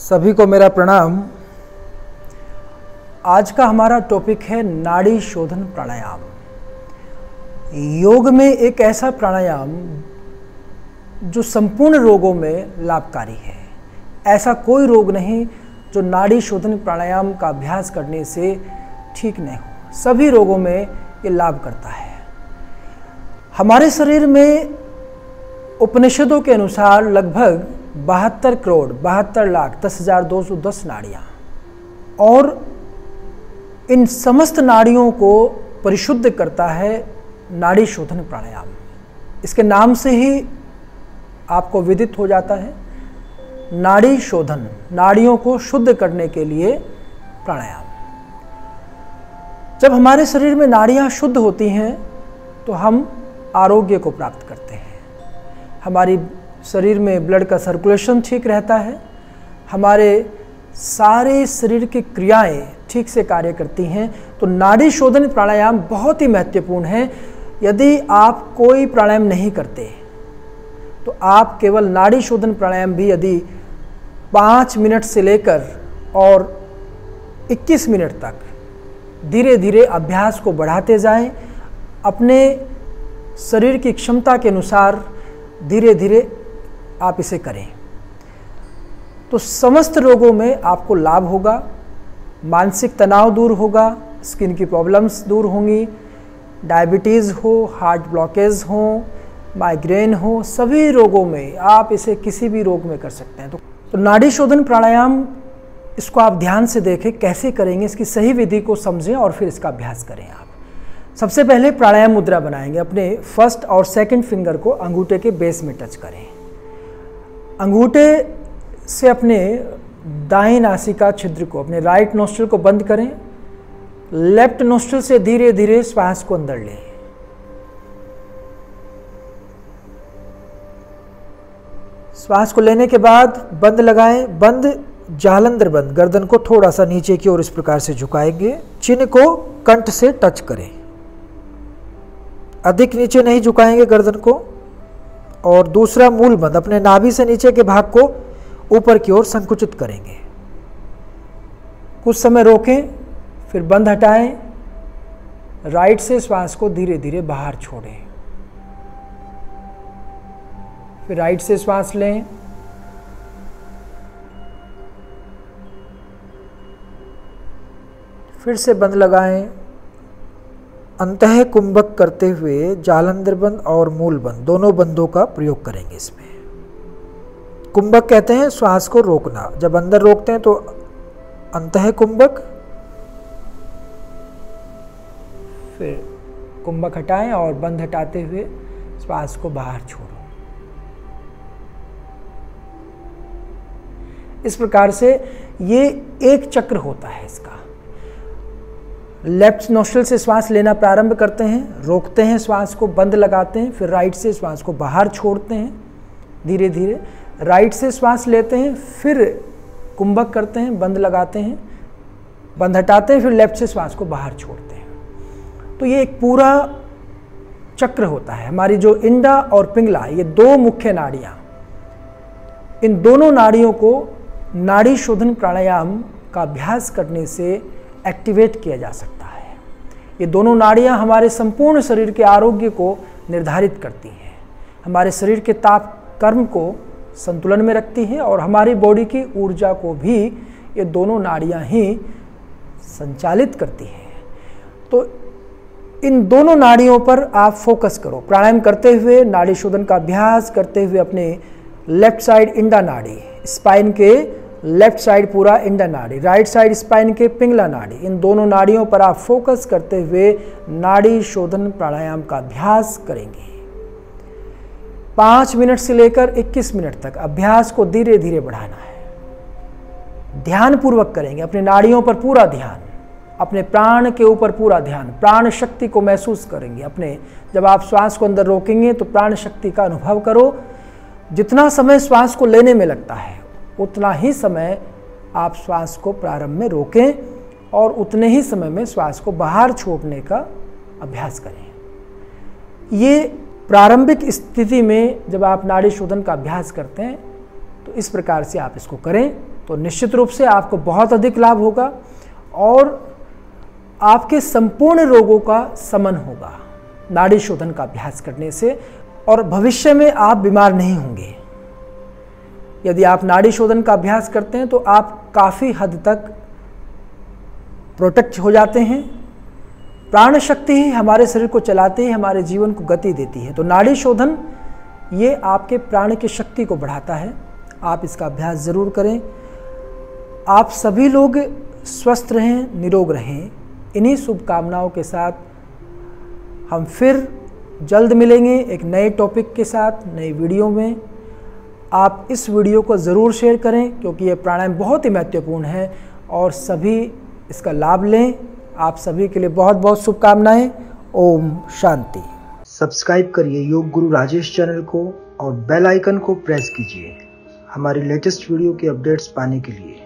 सभी को मेरा प्रणाम। आज का हमारा टॉपिक है नाड़ी शोधन प्राणायाम। योग में एक ऐसा प्राणायाम जो संपूर्ण रोगों में लाभकारी है। ऐसा कोई रोग नहीं जो नाड़ी शोधन प्राणायाम का अभ्यास करने से ठीक नहीं हो। सभी रोगों में ये लाभ करता है। हमारे शरीर में उपनिषदों के अनुसार लगभग 72,72,10,210 नाड़ियाँ, और इन समस्त नाड़ियों को परिशुद्ध करता है नाड़ी शोधन प्राणायाम। इसके नाम से ही आपको विदित हो जाता है नाड़ी शोधन, नाड़ियों को शुद्ध करने के लिए प्राणायाम। जब हमारे शरीर में नाड़ियाँ शुद्ध होती हैं तो हम आरोग्य को प्राप्त करते हैं। हमारी शरीर में ब्लड का सर्कुलेशन ठीक रहता है, हमारे सारे शरीर की क्रियाएं ठीक से कार्य करती हैं। तो नाड़ी शोधन प्राणायाम बहुत ही महत्वपूर्ण है। यदि आप कोई प्राणायाम नहीं करते तो आप केवल नाड़ी शोधन प्राणायाम भी यदि 5 मिनट से लेकर और 21 मिनट तक धीरे धीरे अभ्यास को बढ़ाते जाएं, अपने शरीर की क्षमता के अनुसार धीरे धीरे आप इसे करें तो समस्त रोगों में आपको लाभ होगा। मानसिक तनाव दूर होगा, स्किन की प्रॉब्लम्स दूर होंगी, डायबिटीज़ हो, हार्ट ब्लॉकेज हो, माइग्रेन हो, सभी रोगों में आप इसे किसी भी रोग में कर सकते हैं। तो नाड़ी शोधन प्राणायाम, इसको आप ध्यान से देखें कैसे करेंगे, इसकी सही विधि को समझें और फिर इसका अभ्यास करें। आप सबसे पहले प्राणायाम मुद्रा बनाएंगे। अपने फर्स्ट और सेकंड फिंगर को अंगूठे के बेस में टच करें। अंगूठे से अपने दाएं नासिका छिद्र को, अपने राइट नोस्ट्रल को बंद करें। लेफ्ट नोस्ट्रल से धीरे धीरे श्वास को अंदर लें। श्वास को लेने के बाद बंद लगाएं। बंद जालंधर बंद, गर्दन को थोड़ा सा नीचे की ओर इस प्रकार से झुकाएंगे। चिन्ह को कंठ से टच करें, अधिक नीचे नहीं झुकाएंगे गर्दन को। और दूसरा मूल बंध, अपने नाभि से नीचे के भाग को ऊपर की ओर संकुचित करेंगे। कुछ समय रोकें, फिर बंध हटाएं। राइट से श्वास को धीरे धीरे बाहर छोड़ें, फिर राइट से श्वास लें। फिर से बंध लगाएं। अंतः कुंभक करते हुए जालंधर बंद और मूल बंध, दोनों बंधों का प्रयोग करेंगे। इसमें कुंभक कहते हैं श्वास को रोकना। जब अंदर रोकते हैं तो अंतः कुंभक, फिर कुंभक हटाएं और बंध हटाते हुए श्वास को बाहर छोड़ो। इस प्रकार से ये एक चक्र होता है इसका। लेफ्ट नोस्ट्रल से श्वास लेना प्रारंभ करते हैं, रोकते हैं, श्वास को बंद लगाते हैं, फिर राइट से श्वास को बाहर छोड़ते हैं धीरे धीरे। राइट से श्वास लेते हैं, फिर कुंभक करते हैं, बंद लगाते हैं, बंद हटाते हैं, फिर लेफ्ट से श्वास को बाहर छोड़ते हैं। तो ये एक पूरा चक्र होता है। हमारी जो इड़ा और पिंगला, ये दो मुख्य नाड़ियाँ, इन दोनों नाड़ियों को नाड़ी शोधन प्राणायाम का अभ्यास करने से एक्टिवेट किया जा सकता है। ये दोनों नाड़ियाँ हमारे संपूर्ण शरीर के आरोग्य को निर्धारित करती हैं, हमारे शरीर के ताप कर्म को संतुलन में रखती हैं, और हमारी बॉडी की ऊर्जा को भी ये दोनों नाड़ियाँ ही संचालित करती हैं। तो इन दोनों नाड़ियों पर आप फोकस करो। प्राणायाम करते हुए, नाड़ी शोधन का अभ्यास करते हुए अपने लेफ्ट साइड इंडा नाड़ी, स्पाइन के लेफ्ट साइड पूरा इंडा नाड़ी, राइट साइड स्पाइन के पिंगला नाड़ी, इन दोनों नाड़ियों पर आप फोकस करते हुए नाड़ी शोधन प्राणायाम का अभ्यास करेंगे। 5 मिनट से लेकर 21 मिनट तक अभ्यास को धीरे धीरे बढ़ाना है। ध्यानपूर्वक करेंगे, अपने नाड़ियों पर पूरा ध्यान, अपने प्राण के ऊपर पूरा ध्यान। प्राण शक्ति को महसूस करेंगे अपने। जब आप श्वास को अंदर रोकेंगे तो प्राण शक्ति का अनुभव करो। जितना समय श्वास को लेने में लगता है उतना ही समय आप श्वास को प्रारंभ में रोकें, और उतने ही समय में श्वास को बाहर छोड़ने का अभ्यास करें। ये प्रारंभिक स्थिति में जब आप नाड़ी शोधन का अभ्यास करते हैं तो इस प्रकार से आप इसको करें तो निश्चित रूप से आपको बहुत अधिक लाभ होगा और आपके संपूर्ण रोगों का शमन होगा नाड़ी शोधन का अभ्यास करने से, और भविष्य में आप बीमार नहीं होंगे। यदि आप नाड़ी शोधन का अभ्यास करते हैं तो आप काफ़ी हद तक प्रोटेक्ट हो जाते हैं। प्राण शक्ति ही हमारे शरीर को चलाती है, हमारे जीवन को गति देती है। तो नाड़ी शोधन ये आपके प्राण की शक्ति को बढ़ाता है। आप इसका अभ्यास ज़रूर करें। आप सभी लोग स्वस्थ रहें, निरोग रहें। इन्हीं शुभकामनाओं के साथ हम फिर जल्द मिलेंगे एक नए टॉपिक के साथ, नई वीडियो में। आप इस वीडियो को ज़रूर शेयर करें क्योंकि ये प्राणायाम बहुत ही महत्वपूर्ण है और सभी इसका लाभ लें। आप सभी के लिए बहुत बहुत शुभकामनाएं। ओम शांति। सब्सक्राइब करिए योग गुरु राजेश चैनल को और बेल आइकन को प्रेस कीजिए हमारी लेटेस्ट वीडियो के अपडेट्स पाने के लिए।